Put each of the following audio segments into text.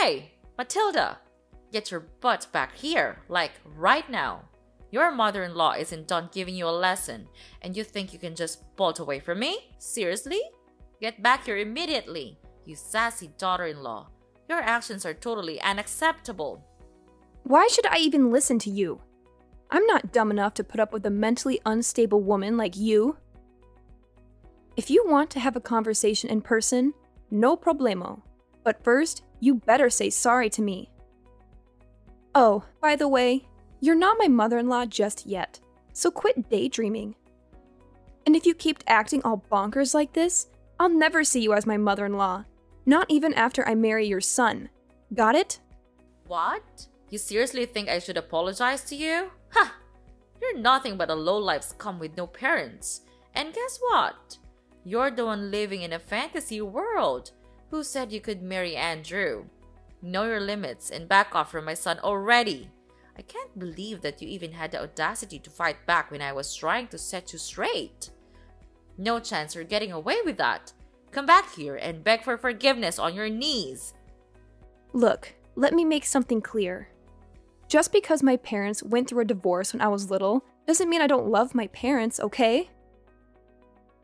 Hey, Matilda, get your butt back here, like right now. Your mother-in-law isn't done giving you a lesson, and you think you can just bolt away from me? Seriously? Get back here immediately, you sassy daughter-in-law. Your actions are totally unacceptable. Why should I even listen to you? I'm not dumb enough to put up with a mentally unstable woman like you. If you want to have a conversation in person, no problemo. But first, you better say sorry to me. Oh, by the way, you're not my mother-in-law just yet, so quit daydreaming. And if you keep acting all bonkers like this, I'll never see you as my mother-in-law. Not even after I marry your son. Got it? What? You seriously think I should apologize to you? Ha! You're nothing but a lowlife scum with no parents. And guess what? You're the one living in a fantasy world. Who said you could marry Andrew? Know your limits and back off from my son already. I can't believe that you even had the audacity to fight back when I was trying to set you straight. No chance you're getting away with that. Come back here and beg for forgiveness on your knees. Look, let me make something clear. Just because my parents went through a divorce when I was little doesn't mean I don't love my parents, okay?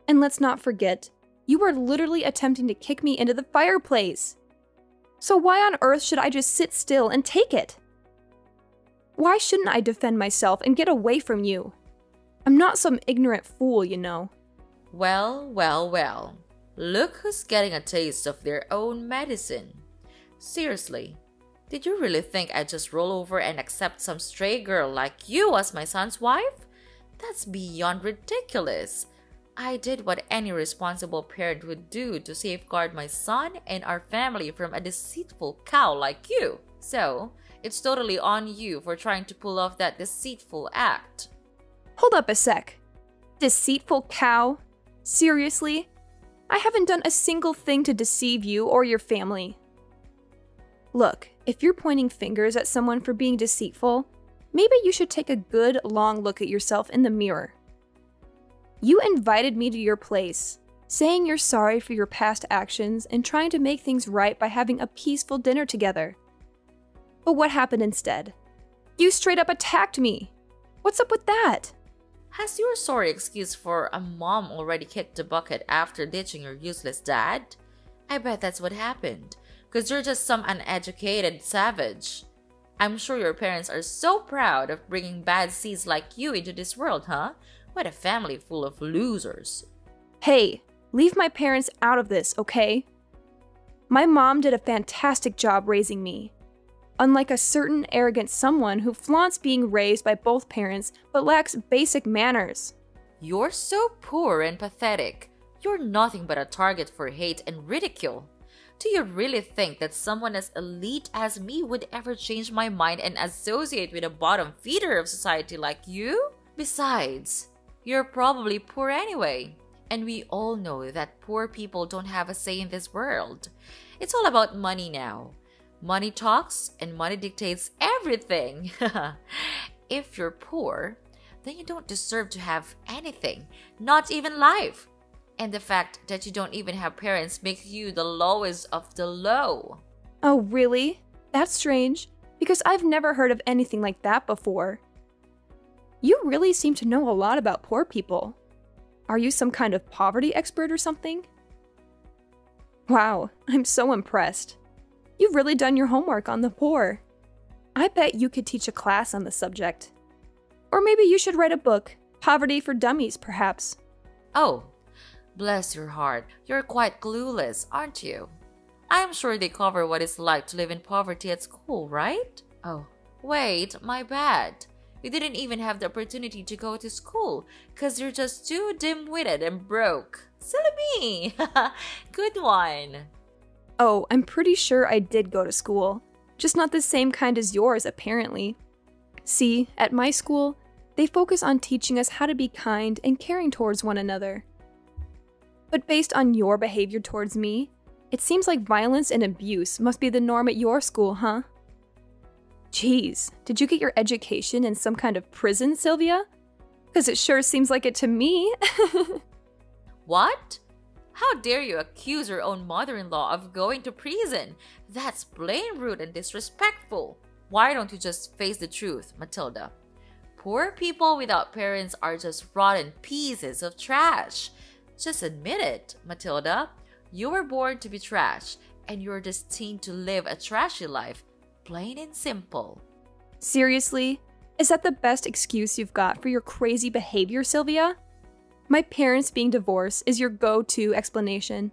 And let's not forget, you were literally attempting to kick me into the fireplace. So why on earth should I just sit still and take it? Why shouldn't I defend myself and get away from you? I'm not some ignorant fool, you know. Well, well, well. Look who's getting a taste of their own medicine. Seriously, did you really think I'd just roll over and accept some stray girl like you as my son's wife? That's beyond ridiculous. I did what any responsible parent would do to safeguard my son and our family from a deceitful cow like you. So, it's totally on you for trying to pull off that deceitful act. Hold up a sec. Deceitful cow? Seriously? I haven't done a single thing to deceive you or your family. Look, if you're pointing fingers at someone for being deceitful, maybe you should take a good long look at yourself in the mirror. You invited me to your place, saying you're sorry for your past actions and trying to make things right by having a peaceful dinner together. But what happened instead? You straight up attacked me! What's up with that? Has your sorry excuse for a mom already kicked the bucket after ditching your useless dad? I bet that's what happened, because you're just some uneducated savage. I'm sure your parents are so proud of bringing bad seeds like you into this world, huh? What a family full of losers. Hey, leave my parents out of this, okay? My mom did a fantastic job raising me. Unlike a certain arrogant someone who flaunts being raised by both parents but lacks basic manners. You're so poor and pathetic. You're nothing but a target for hate and ridicule. Do you really think that someone as elite as me would ever change my mind and associate with a bottom feeder of society like you? Besides, you're probably poor anyway. And we all know that poor people don't have a say in this world. It's all about money now. Money talks and money dictates everything. If you're poor, then you don't deserve to have anything, not even life. And the fact that you don't even have parents makes you the lowest of the low. Oh, really? That's strange, because I've never heard of anything like that before. You really seem to know a lot about poor people. Are you some kind of poverty expert or something? Wow, I'm so impressed. You've really done your homework on the poor. I bet you could teach a class on the subject. Or maybe you should write a book, Poverty for Dummies, perhaps. Oh, bless your heart. You're quite clueless, aren't you? I'm sure they cover what it's like to live in poverty at school, right? Oh, wait, my bad. You didn't even have the opportunity to go to school because you're just too dim-witted and broke. Silly me! Good one! Oh, I'm pretty sure I did go to school. Just not the same kind as yours, apparently. See, at my school, they focus on teaching us how to be kind and caring towards one another. But based on your behavior towards me, it seems like violence and abuse must be the norm at your school, huh? Jeez, did you get your education in some kind of prison, Sylvia? Because it sure seems like it to me. What? How dare you accuse your own mother-in-law of going to prison? That's plain rude and disrespectful. Why don't you just face the truth, Matilda? Poor people without parents are just rotten pieces of trash. Just admit it, Matilda. You were born to be trash, and you're destined to live a trashy life, plain and simple. Seriously? Is that the best excuse you've got for your crazy behavior, Sylvia? My parents being divorced is your go-to explanation.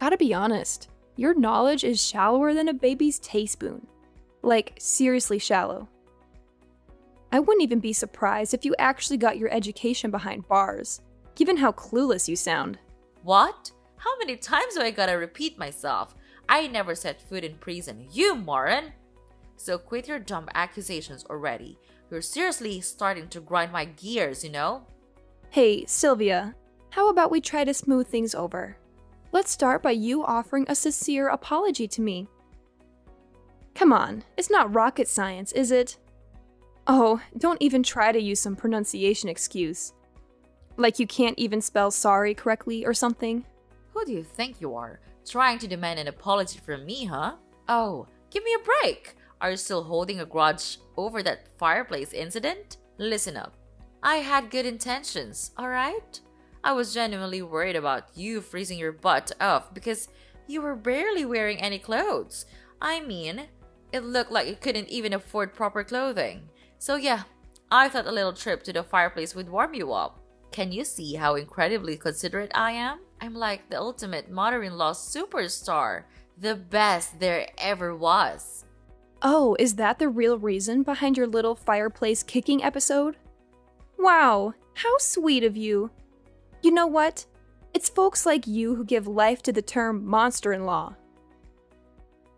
Gotta be honest, your knowledge is shallower than a baby's teaspoon. Like, seriously shallow. I wouldn't even be surprised if you actually got your education behind bars, given how clueless you sound. What? How many times do I gotta repeat myself? I never set foot in prison, you moron! So quit your dumb accusations already. You're seriously starting to grind my gears, you know? Hey, Sylvia, how about we try to smooth things over? Let's start by you offering a sincere apology to me. Come on, it's not rocket science, is it? Oh, don't even try to use some pronunciation excuse. Like you can't even spell sorry correctly or something. Who do you think you are? Trying to demand an apology from me, huh? Oh, give me a break! Are you still holding a grudge over that fireplace incident? Listen up. I had good intentions, alright? I was genuinely worried about you freezing your butt off because you were barely wearing any clothes. I mean, it looked like you couldn't even afford proper clothing. So yeah, I thought a little trip to the fireplace would warm you up. Can you see how incredibly considerate I am? I'm like the ultimate mother-in-law superstar. The best there ever was. Oh, is that the real reason behind your little fireplace kicking episode? Wow, how sweet of you. You know what? It's folks like you who give life to the term monster-in-law.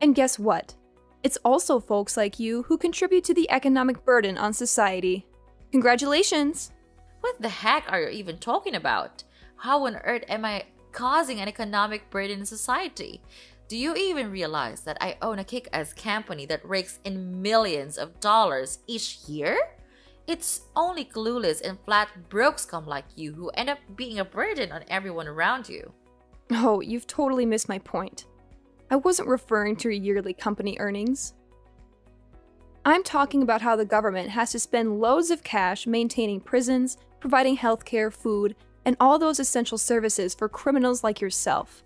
And guess what? It's also folks like you who contribute to the economic burden on society. Congratulations! What the heck are you even talking about? How on earth am I causing an economic burden in society? Do you even realize that I own a kick-ass company that rakes in millions of dollars each year? It's only clueless and flat broke scum like you who end up being a burden on everyone around you. Oh, you've totally missed my point. I wasn't referring to your yearly company earnings. I'm talking about how the government has to spend loads of cash maintaining prisons, providing healthcare, food, and all those essential services for criminals like yourself.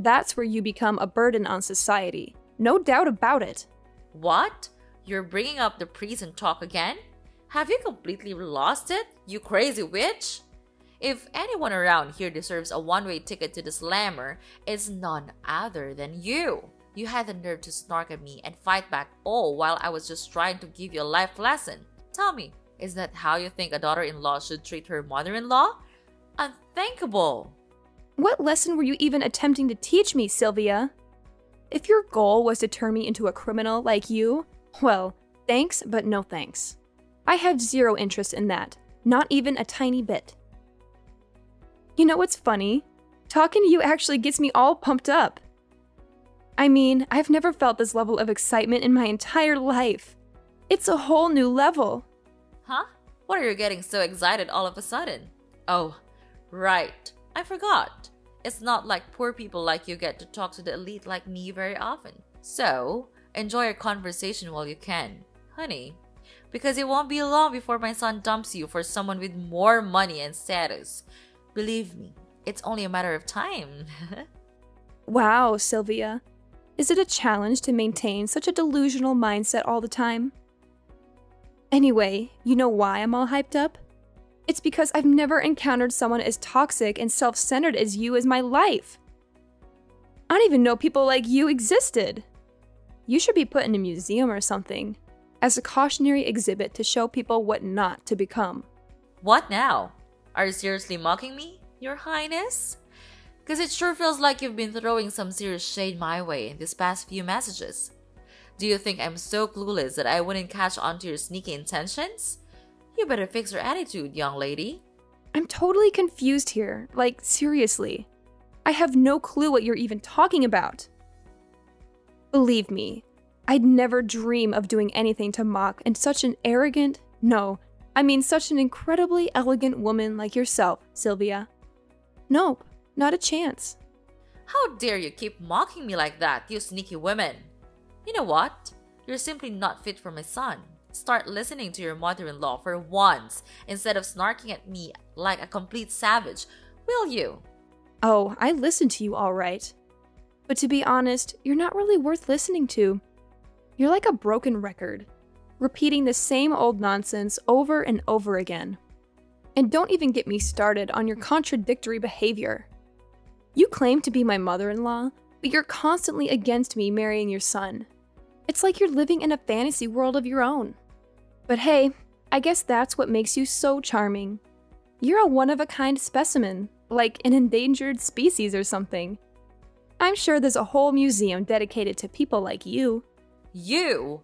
That's where you become a burden on society. No doubt about it. What? You're bringing up the prison talk again? Have you completely lost it, you crazy witch? If anyone around here deserves a one-way ticket to the slammer, it's none other than you. You had the nerve to snark at me and fight back all while I was just trying to give you a life lesson. Tell me, is that how you think a daughter-in-law should treat her mother-in-law? Unthinkable! What lesson were you even attempting to teach me, Sylvia? If your goal was to turn me into a criminal like you, well, thanks but no thanks. I have zero interest in that, not even a tiny bit. You know what's funny? Talking to you actually gets me all pumped up. I mean, I've never felt this level of excitement in my entire life. It's a whole new level. Huh? What are you getting so excited all of a sudden? Oh, right. I forgot. It's not like poor people like you get to talk to the elite like me very often. So, enjoy your conversation while you can, honey. Because it won't be long before my son dumps you for someone with more money and status. Believe me, it's only a matter of time. Wow, Sylvia. Is it a challenge to maintain such a delusional mindset all the time? Anyway, you know why I'm all hyped up? It's because I've never encountered someone as toxic and self-centered as you in my life. I don't even know people like you existed. You should be put in a museum or something, as a cautionary exhibit to show people what not to become. What now? Are you seriously mocking me, Your Highness? Because it sure feels like you've been throwing some serious shade my way in these past few messages. Do you think I'm so clueless that I wouldn't catch on to your sneaky intentions? You better fix your attitude, young lady. I'm totally confused here. Like, seriously. I have no clue what you're even talking about. Believe me, I'd never dream of doing anything to mock and such an arrogant, no, I mean such an incredibly elegant woman like yourself, Sylvia. Nope, not a chance. How dare you keep mocking me like that, you sneaky women. You know what? You're simply not fit for my son. Start listening to your mother-in-law for once instead of snarking at me like a complete savage, will you? Oh, I listen to you all right. But to be honest, you're not really worth listening to. You're like a broken record, repeating the same old nonsense over and over again. And don't even get me started on your contradictory behavior. You claim to be my mother-in-law, but you're constantly against me marrying your son. It's like you're living in a fantasy world of your own. But hey, I guess that's what makes you so charming. You're a one-of-a-kind specimen, like an endangered species or something. I'm sure there's a whole museum dedicated to people like you. You?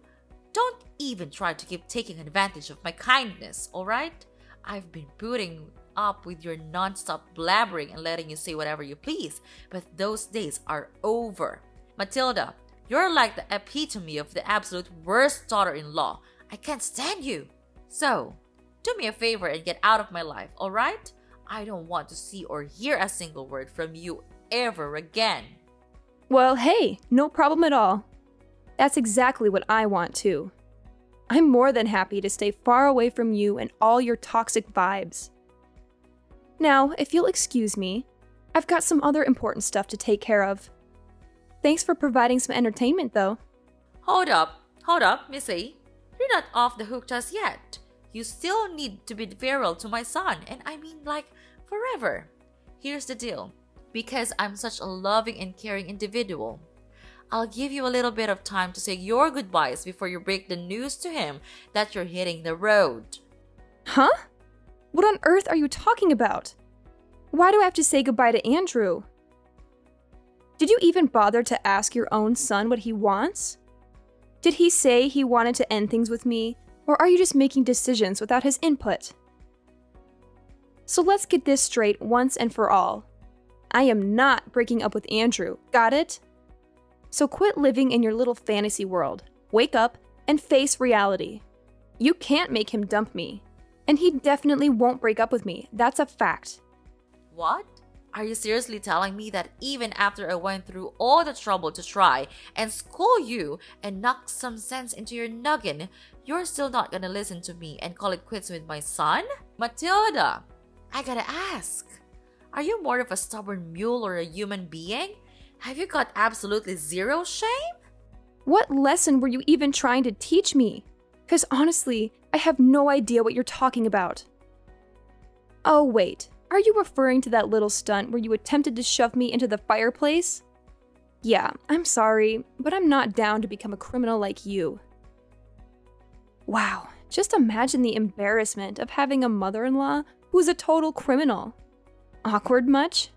Don't even try to keep taking advantage of my kindness, alright? I've been putting up with your non-stop blabbering and letting you say whatever you please, but those days are over. Matilda, you're like the epitome of the absolute worst daughter-in-law. I can't stand you. So, do me a favor and get out of my life, alright? I don't want to see or hear a single word from you ever again. Well, hey, no problem at all. That's exactly what I want too. I'm more than happy to stay far away from you and all your toxic vibes. Now, if you'll excuse me, I've got some other important stuff to take care of. Thanks for providing some entertainment, though. Hold up, Missy. You're not off the hook just yet. You still need to bid farewell to my son, and I mean like forever. Here's the deal. Because I'm such a loving and caring individual, I'll give you a little bit of time to say your goodbyes before you break the news to him that you're hitting the road. Huh? What on earth are you talking about? Why do I have to say goodbye to Andrew? Did you even bother to ask your own son what he wants? Did he say he wanted to end things with me, or are you just making decisions without his input? So let's get this straight once and for all. I am not breaking up with Andrew, got it? So quit living in your little fantasy world, wake up, and face reality. You can't make him dump me. And he definitely won't break up with me, that's a fact. What? Are you seriously telling me that even after I went through all the trouble to try and school you and knock some sense into your noggin, you're still not gonna listen to me and call it quits with my son? Matilda, I gotta ask. Are you more of a stubborn mule or a human being? Have you got absolutely zero shame? What lesson were you even trying to teach me? Because honestly, I have no idea what you're talking about. Oh wait, are you referring to that little stunt where you attempted to shove me into the fireplace? Yeah, I'm sorry, but I'm not down to become a criminal like you. Wow, just imagine the embarrassment of having a mother-in-law who's a total criminal. Awkward much?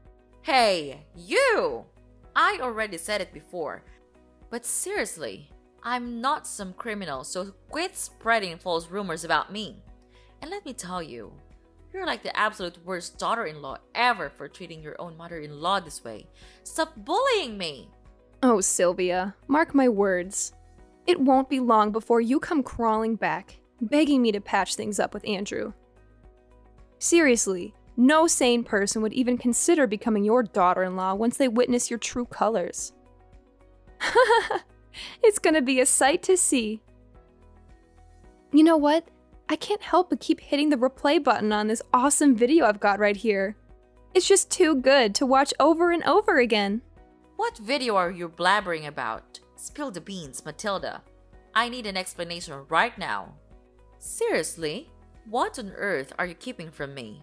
Hey, you! I already said it before, but seriously, I'm not some criminal, so quit spreading false rumors about me. And let me tell you, you're like the absolute worst daughter-in-law ever for treating your own mother-in-law this way. Stop bullying me! Oh, Sylvia, mark my words. It won't be long before you come crawling back, begging me to patch things up with Andrew. Seriously, no sane person would even consider becoming your daughter-in-law once they witness your true colors. It's gonna be a sight to see. You know what? I can't help but keep hitting the replay button on this awesome video I've got right here. It's just too good to watch over and over again. What video are you blabbering about? Spill the beans, Matilda. I need an explanation right now. Seriously? What on earth are you keeping from me?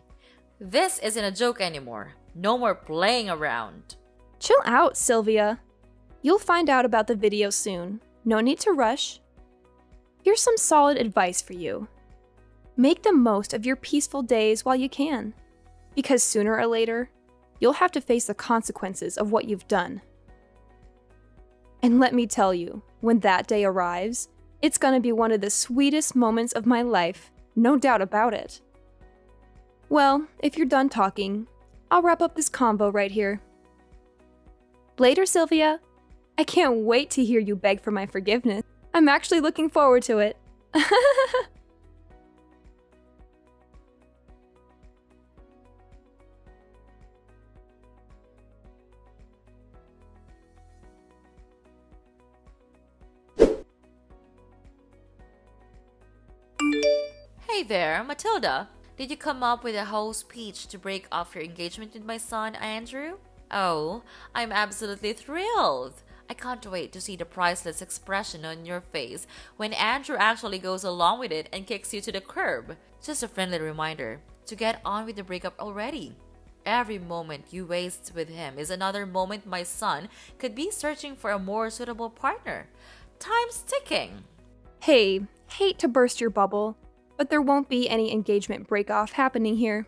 This isn't a joke anymore. No more playing around. Chill out, Sylvia. You'll find out about the video soon. No need to rush. Here's some solid advice for you. Make the most of your peaceful days while you can, because sooner or later, you'll have to face the consequences of what you've done. And let me tell you, when that day arrives, it's gonna be one of the sweetest moments of my life, no doubt about it. Well, if you're done talking, I'll wrap up this convo right here. Later, Sylvia. I can't wait to hear you beg for my forgiveness. I'm actually looking forward to it. Hey there, Matilda. Did you come up with a whole speech to break off your engagement with my son, Andrew? Oh, I'm absolutely thrilled. I can't wait to see the priceless expression on your face when Andrew actually goes along with it and kicks you to the curb. Just a friendly reminder to get on with the breakup already. Every moment you waste with him is another moment my son could be searching for a more suitable partner. Time's ticking. Hey, hate to burst your bubble, but there won't be any engagement break-off happening here.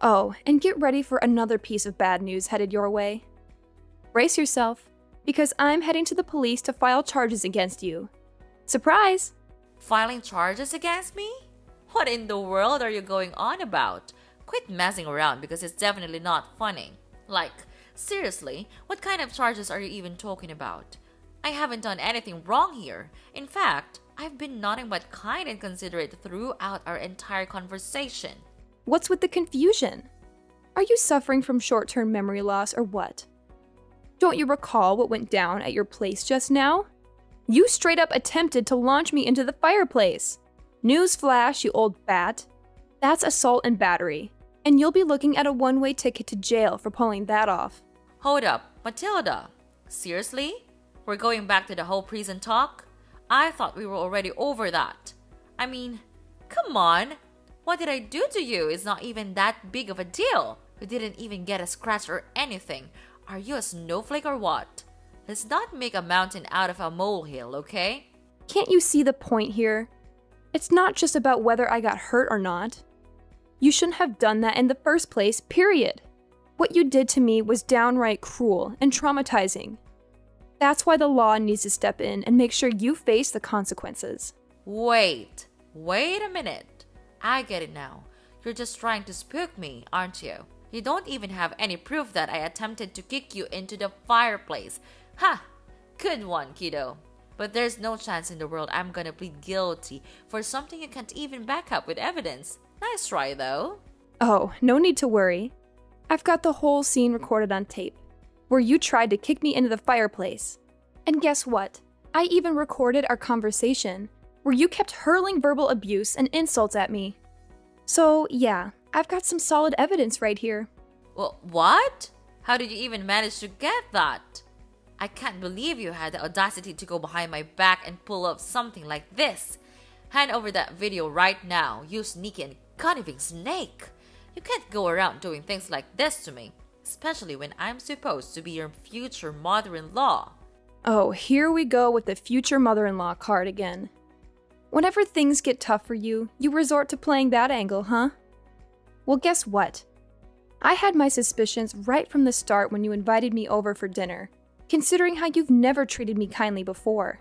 Oh, and get ready for another piece of bad news headed your way. Brace yourself, because I'm heading to the police to file charges against you. Surprise! Filing charges against me? What in the world are you going on about? Quit messing around because it's definitely not funny. Like, seriously, what kind of charges are you even talking about? I haven't done anything wrong here. In fact, I've been nothing but kind and considerate throughout our entire conversation. What's with the confusion? Are you suffering from short-term memory loss or what? Don't you recall what went down at your place just now? You straight up attempted to launch me into the fireplace. Newsflash, you old bat. That's assault and battery, and you'll be looking at a one-way ticket to jail for pulling that off. Hold up, Matilda. Seriously? We're going back to the whole prison talk? I thought we were already over that. I mean, come on. What did I do to you? It's not even that big of a deal. You didn't even get a scratch or anything. Are you a snowflake or what? Let's not make a mountain out of a molehill, okay? Can't you see the point here? It's not just about whether I got hurt or not. You shouldn't have done that in the first place, period. What you did to me was downright cruel and traumatizing. That's why the law needs to step in and make sure you face the consequences. Wait a minute. I get it now. You're just trying to spook me, aren't you? You don't even have any proof that I attempted to kick you into the fireplace. Ha! Good one, kiddo. But there's no chance in the world I'm gonna plead guilty for something you can't even back up with evidence. Nice try, though. Oh, no need to worry. I've got the whole scene recorded on tape, where you tried to kick me into the fireplace. And guess what? I even recorded our conversation, where you kept hurling verbal abuse and insults at me. So, yeah. I've got some solid evidence right here. Well, what? How did you even manage to get that? I can't believe you had the audacity to go behind my back and pull up something like this. Hand over that video right now, you sneaky and conniving snake. You can't go around doing things like this to me, especially when I'm supposed to be your future mother-in-law. Oh, here we go with the future mother-in-law card again. Whenever things get tough for you, you resort to playing that angle, huh? Well, guess what? I had my suspicions right from the start when you invited me over for dinner, considering how you've never treated me kindly before.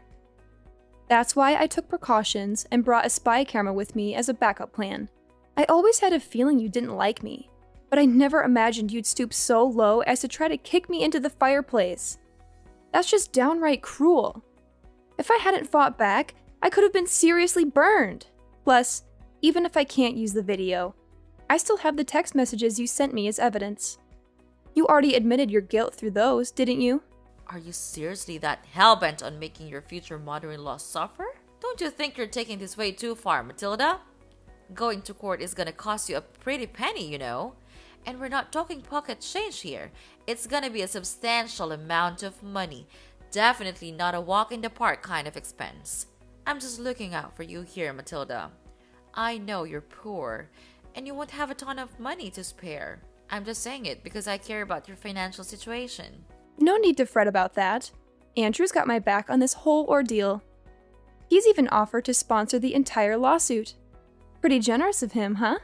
That's why I took precautions and brought a spy camera with me as a backup plan. I always had a feeling you didn't like me, but I never imagined you'd stoop so low as to try to kick me into the fireplace. That's just downright cruel. If I hadn't fought back, I could have been seriously burned. Plus, even if I can't use the video, I still have the text messages you sent me as evidence. You already admitted your guilt through those, didn't you? Are you seriously that hellbent on making your future mother-in-law suffer? Don't you think you're taking this way too far, Matilda? Going to court is gonna cost you a pretty penny, you know. And we're not talking pocket change here. It's gonna be a substantial amount of money. Definitely not a walk in the park kind of expense. I'm just looking out for you here, Matilda. I know you're poor, and you won't have a ton of money to spare. I'm just saying it because I care about your financial situation. No need to fret about that. Andrew's got my back on this whole ordeal. He's even offered to sponsor the entire lawsuit. Pretty generous of him, huh?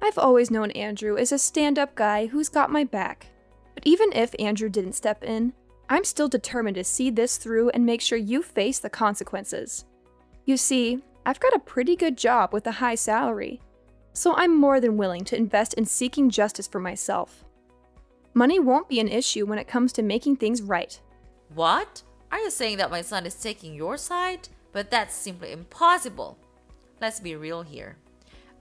I've always known Andrew as a stand-up guy who's got my back. But even if Andrew didn't step in, I'm still determined to see this through and make sure you face the consequences. You see, I've got a pretty good job with a high salary, so I'm more than willing to invest in seeking justice for myself. Money won't be an issue when it comes to making things right. What? Are you saying that my son is taking your side? But that's simply impossible. Let's be real here.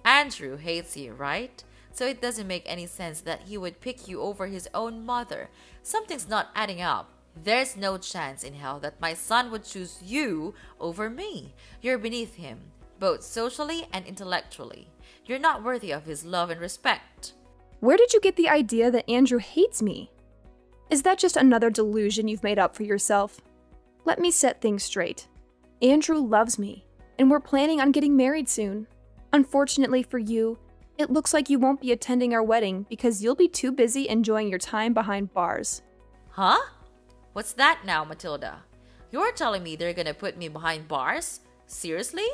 Andrew hates you, right? So it doesn't make any sense that he would pick you over his own mother. Something's not adding up. There's no chance in hell that my son would choose you over me. You're beneath him. both socially and intellectually. You're not worthy of his love and respect. Where did you get the idea that Andrew hates me? Is that just another delusion you've made up for yourself? Let me set things straight. Andrew loves me, and we're planning on getting married soon. Unfortunately for you, it looks like you won't be attending our wedding because you'll be too busy enjoying your time behind bars. Huh? What's that now, Matilda? You're telling me they're gonna put me behind bars? Seriously?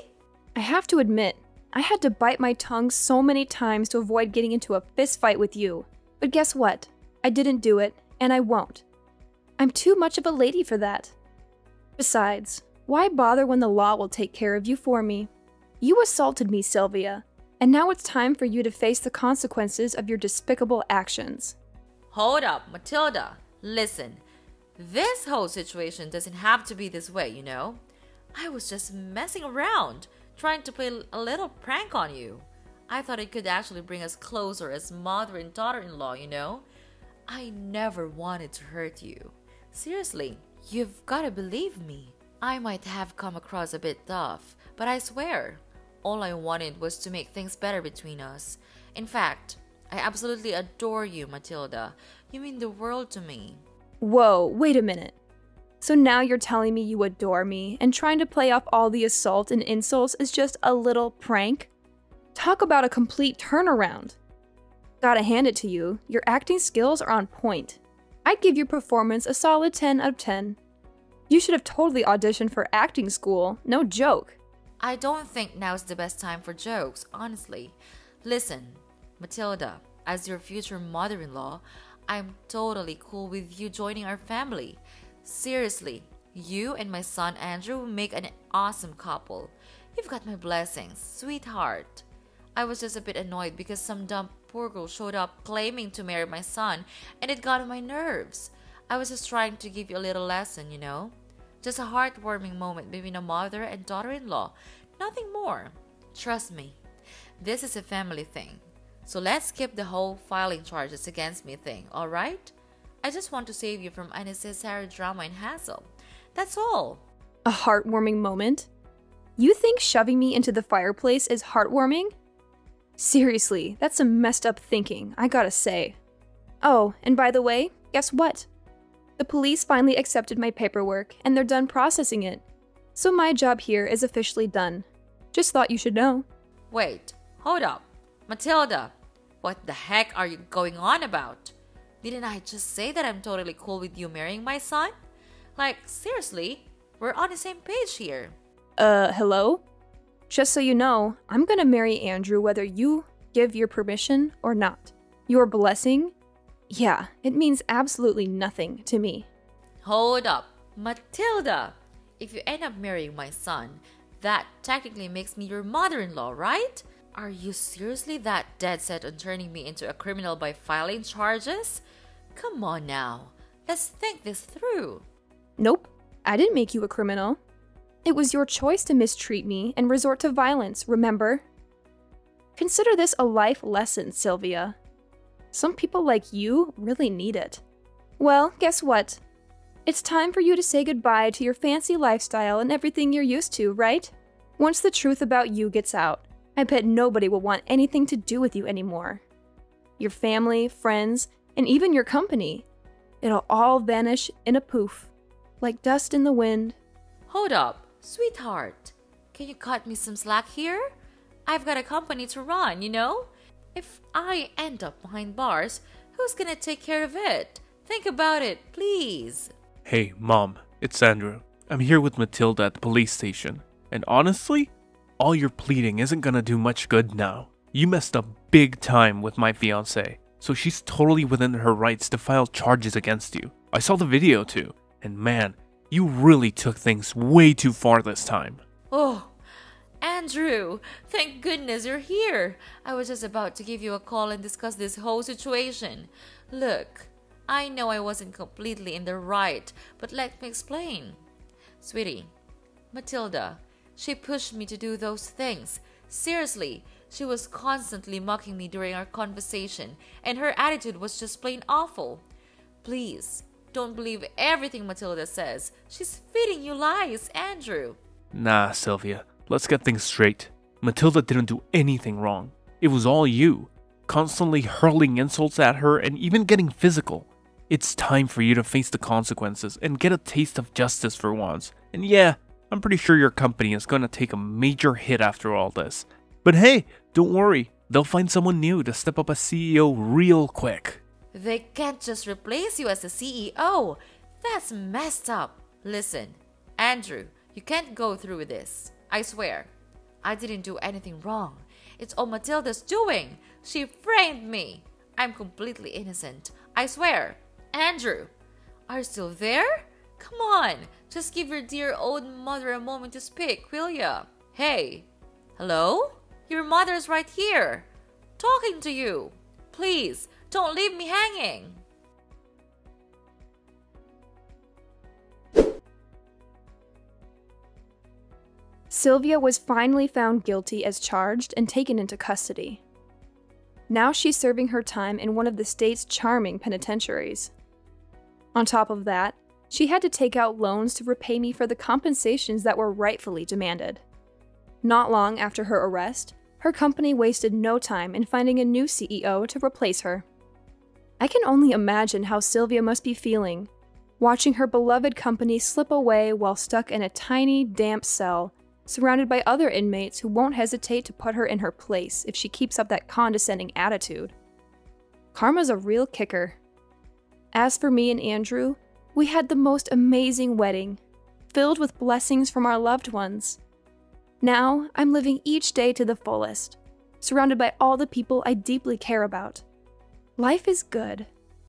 I have to admit, I had to bite my tongue so many times to avoid getting into a fist fight with you. But guess what? I didn't do it, and I won't. I'm too much of a lady for that. Besides, why bother when the law will take care of you for me? You assaulted me, Sylvia, and now it's time for you to face the consequences of your despicable actions. Hold up, Matilda. Listen, this whole situation doesn't have to be this way, you know? I was just messing around, trying to play a little prank on you. I thought it could actually bring us closer as mother and daughter-in-law, you know? I never wanted to hurt you. Seriously, you've got to believe me. I might have come across a bit tough, but I swear, all I wanted was to make things better between us. In fact, I absolutely adore you, Matilda. You mean the world to me. Whoa, wait a minute. So now you're telling me you adore me and trying to play off all the assault and insults as just a little prank? Talk about a complete turnaround. Gotta hand it to you, your acting skills are on point. I'd give your performance a solid 10 out of 10. You should have totally auditioned for acting school, no joke. I don't think now's the best time for jokes, honestly. Listen, Matilda, as your future mother-in-law, I'm totally cool with you joining our family. Seriously, you and my son Andrew make an awesome couple. You've got my blessings, sweetheart. I was just a bit annoyed because some dumb poor girl showed up claiming to marry my son, and it got on my nerves. I was just trying to give you a little lesson, you know? Just a heartwarming moment between a mother and daughter-in-law. Nothing more. Trust me, this is a family thing. So let's skip the whole filing charges against me thing, alright? I just want to save you from unnecessary drama and hassle. That's all. A heartwarming moment? You think shoving me into the fireplace is heartwarming? Seriously, that's some messed up thinking, I gotta say. Oh, and by the way, guess what? The police finally accepted my paperwork, and they're done processing it. So my job here is officially done. Just thought you should know. Wait, hold up. Matilda, what the heck are you going on about? Didn't I just say that I'm totally cool with you marrying my son? Like, seriously, we're on the same page here. Hello? Just so you know, I'm gonna marry Andrew whether you give your permission or not. Your blessing? Yeah, it means absolutely nothing to me. Hold up, Matilda! If you end up marrying my son, that technically makes me your mother-in-law, right? Are you seriously that dead set on turning me into a criminal by filing charges? Come on now, let's think this through. Nope, I didn't make you a criminal. It was your choice to mistreat me and resort to violence, remember? Consider this a life lesson, Sylvia. Some people like you really need it. Well, guess what? It's time for you to say goodbye to your fancy lifestyle and everything you're used to, right? Once the truth about you gets out, I bet nobody will want anything to do with you anymore. Your family, friends, and even your company. It'll all vanish in a poof, like dust in the wind. Hold up, sweetheart. Can you cut me some slack here? I've got a company to run, you know? If I end up behind bars, who's gonna take care of it? Think about it, please. Hey, Mom, it's Andrew. I'm here with Matilda at the police station, and honestly, all your pleading isn't gonna do much good now. You messed up big time with my fiancée, so she's totally within her rights to file charges against you. I saw the video too, and man, you really took things way too far this time. Oh, Andrew, thank goodness you're here. I was just about to give you a call and discuss this whole situation. Look, I know I wasn't completely in the right, but let me explain. Sweetie, Matilda, she pushed me to do those things. Seriously, she was constantly mocking me during our conversation, and her attitude was just plain awful. Please, don't believe everything Matilda says. She's feeding you lies, Andrew. Nah, Sylvia. Let's get things straight. Matilda didn't do anything wrong. It was all you, constantly hurling insults at her and even getting physical. It's time for you to face the consequences and get a taste of justice for once. And yeah, I'm pretty sure your company is gonna take a major hit after all this. But hey, don't worry, they'll find someone new to step up as CEO real quick. They can't just replace you as a CEO. That's messed up. Listen, Andrew, you can't go through with this. I swear, I didn't do anything wrong. It's all Matilda's doing. She framed me. I'm completely innocent. I swear. Andrew, are you still there? Come on, just give your dear old mother a moment to speak, will ya? Hey, hello? Your mother's right here, talking to you. Please, don't leave me hanging. Sylvia was finally found guilty as charged and taken into custody. Now she's serving her time in one of the state's charming penitentiaries. On top of that, she had to take out loans to repay me for the compensations that were rightfully demanded. Not long after her arrest, her company wasted no time in finding a new CEO to replace her. I can only imagine how Sylvia must be feeling, watching her beloved company slip away while stuck in a tiny, damp cell, surrounded by other inmates who won't hesitate to put her in her place if she keeps up that condescending attitude. Karma's a real kicker. As for me and Andrew, we had the most amazing wedding, filled with blessings from our loved ones. Now, I'm living each day to the fullest, surrounded by all the people I deeply care about. Life is good.